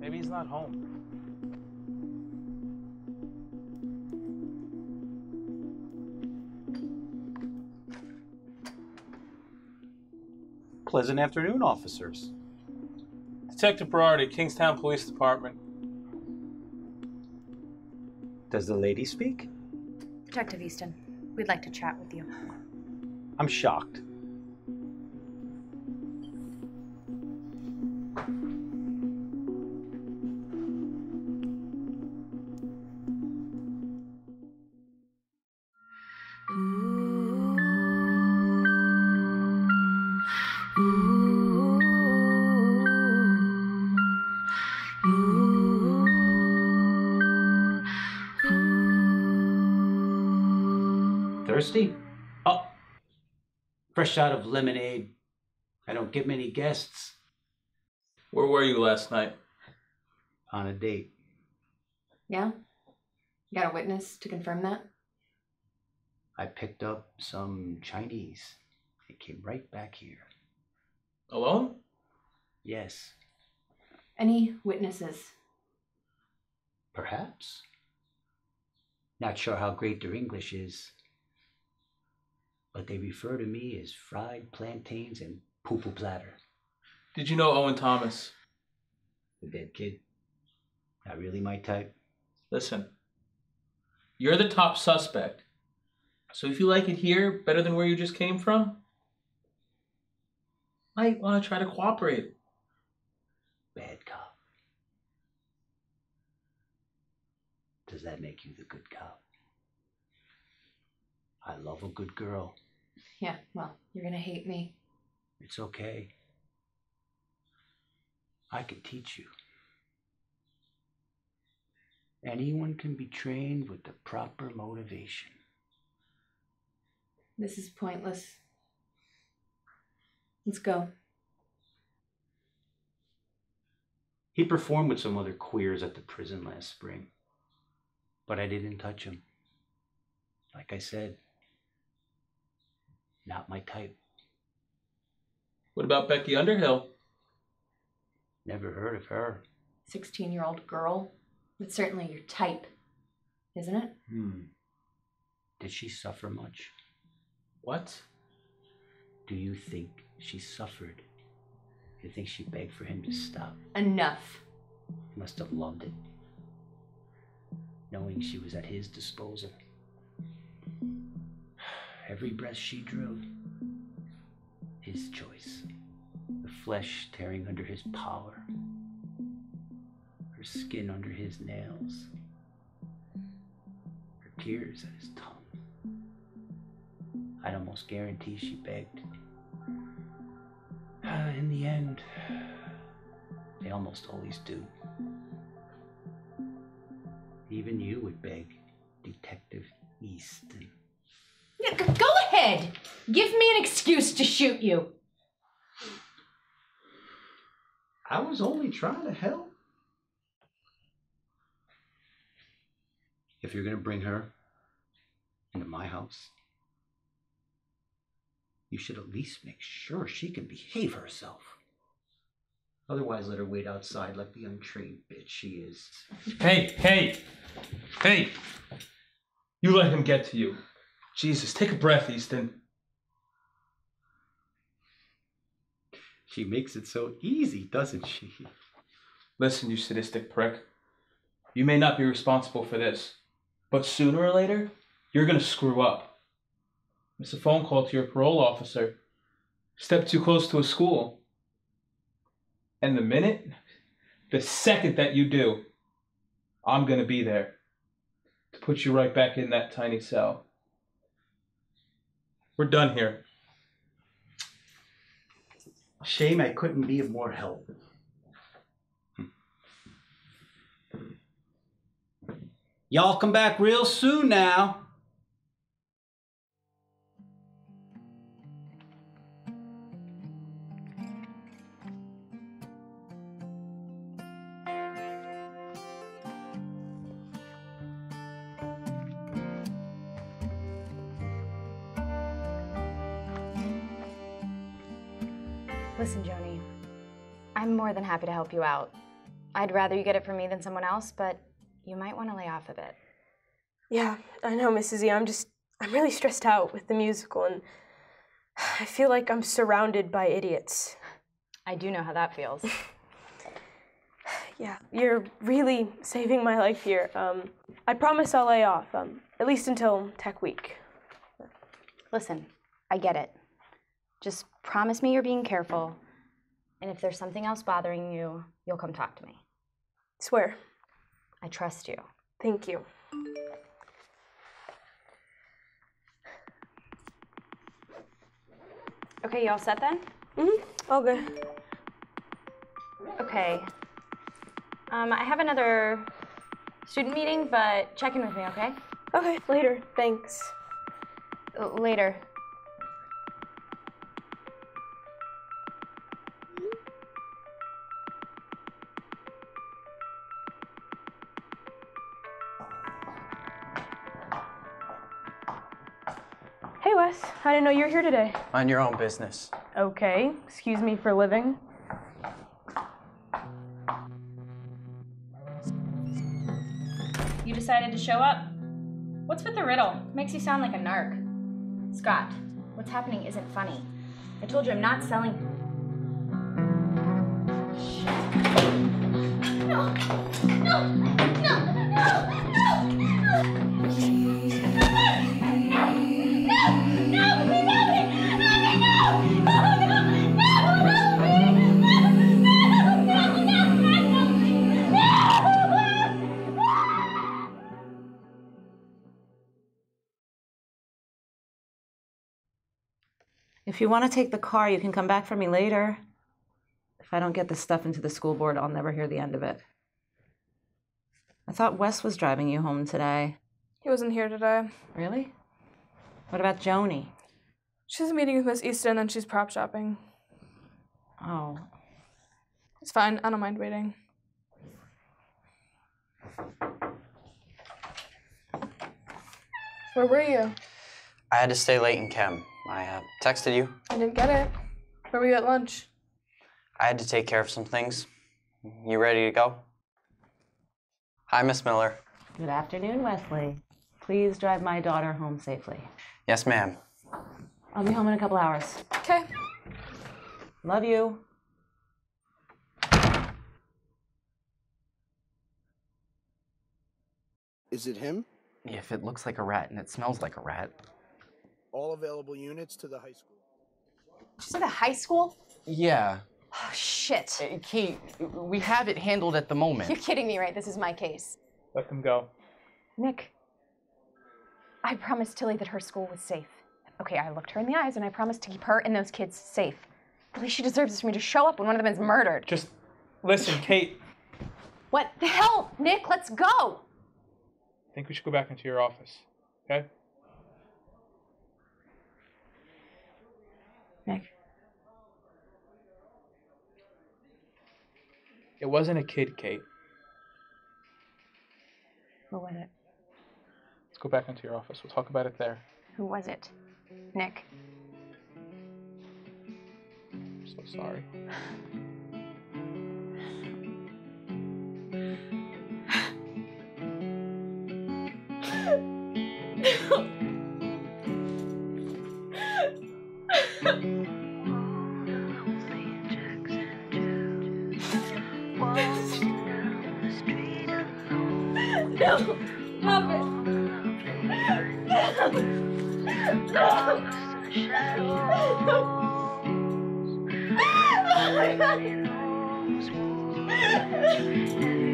Maybe he's not home. Pleasant afternoon, officers. Detective Perardi, Kingstown Police Department. Does the lady speak? Detective Easton, we'd like to chat with you. I'm shocked. Thirsty? Oh, fresh out of lemonade. I don't get many guests. Where were you last night? On a date. Yeah? You got a witness to confirm that? I picked up some Chinese. It came right back here. Alone? Yes. Any witnesses? Perhaps. Not sure how great their English is. But they refer to me as fried plantains and poo-poo platter. Did you know Owen Thomas? The dead kid. Not really my type. Listen, you're the top suspect. So if you like it here better than where you just came from, might want to try to cooperate. Bad cop. Does that make you the good cop? I love a good girl. Yeah, well, you're gonna hate me. It's okay. I could teach you. Anyone can be trained with the proper motivation. This is pointless. Let's go. He performed with some other queers at the prison last spring, but I didn't touch him. Like I said, not my type. What about Becky Underhill? Never heard of her. 16-year-old girl? That's certainly your type, isn't it? Did she suffer much? What? Do you think she suffered? You think she begged for him to stop? Enough. He must have loved it, knowing she was at his disposal. Every breath she drew, his choice. The flesh tearing under his power, her skin under his nails, her tears at his tongue. I'd almost guarantee she begged. In the end, they almost always do. Even you would beg, Detective Easton. Go ahead. Give me an excuse to shoot you. I was only trying to help. If you're going to bring her into my house, you should at least make sure she can behave herself. Otherwise, let her wait outside like the untrained bitch she is. Hey, hey, hey. You let him get to you. Jesus, take a breath, Easton. She makes it so easy, doesn't she? Listen, you sadistic prick. You may not be responsible for this, but sooner or later, you're gonna screw up. It's a phone call to your parole officer. Step too close to a school. And the second that you do, I'm gonna be there to put you right back in that tiny cell. We're done here. Shame I couldn't be of more help. Y'all come back real soon now. Listen, Joni, I'm more than happy to help you out. I'd rather you get it from me than someone else, but you might want to lay off a bit. Yeah, I know, Mrs. E. I'm really stressed out with the musical, and I feel like I'm surrounded by idiots. I do know how that feels. Yeah, you're really saving my life here. I promise I'll lay off, at least until Tech Week. Listen, I get it. Just promise me you're being careful, and if there's something else bothering you, you'll come talk to me. Swear. I trust you. Thank you. Okay, you all set then? Mm-hmm. All good. Okay. I have another student meeting, but check in with me, okay? Okay, later. Thanks. Later. Hey, Wes. I didn't know you were here today. Mind your own business. Okay. Excuse me for living. You decided to show up? What's with the riddle? Makes you sound like a narc. Scott, what's happening isn't funny. I told you I'm not selling. No! No! No! No! No! No! If you want to take the car, you can come back for me later. If I don't get this stuff into the school board, I'll never hear the end of it. I thought Wes was driving you home today. He wasn't here today. Really? What about Joni? She's meeting with Miss Easton and she's prop shopping. Oh. It's fine. I don't mind waiting. Where were you? I had to stay late in chem. I texted you. I didn't get it. Where were you at lunch? I had to take care of some things. You ready to go? Hi, Miss Miller. Good afternoon, Wesley. Please drive my daughter home safely. Yes, ma'am. I'll be home in a couple hours. Okay. Love you. Is it him? If it looks like a rat and it smells like a rat. All available units to the high school. Did you say the high school? Yeah. Oh, shit. Kate, we have it handled at the moment. You're kidding me, right? This is my case. Let them go. Nick, I promised Tilly that her school was safe. Okay, I looked her in the eyes, and I promised to keep her and those kids safe. At least she deserves this for me to show up when one of them is murdered. Just listen, Kate. What the hell, Nick? Let's go. I think we should go back into your office, okay? Nick. It wasn't a kid, Kate. Who was it? Let's go back into your office. We'll talk about it there. Who was it? Nick. I'm so sorry.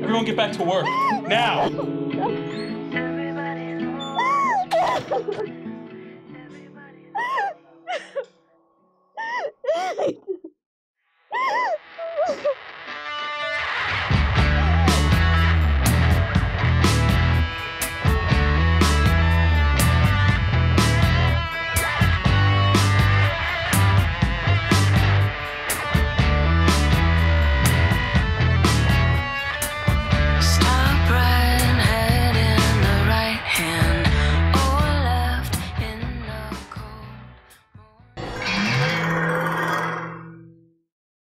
Everyone get back to work. Now!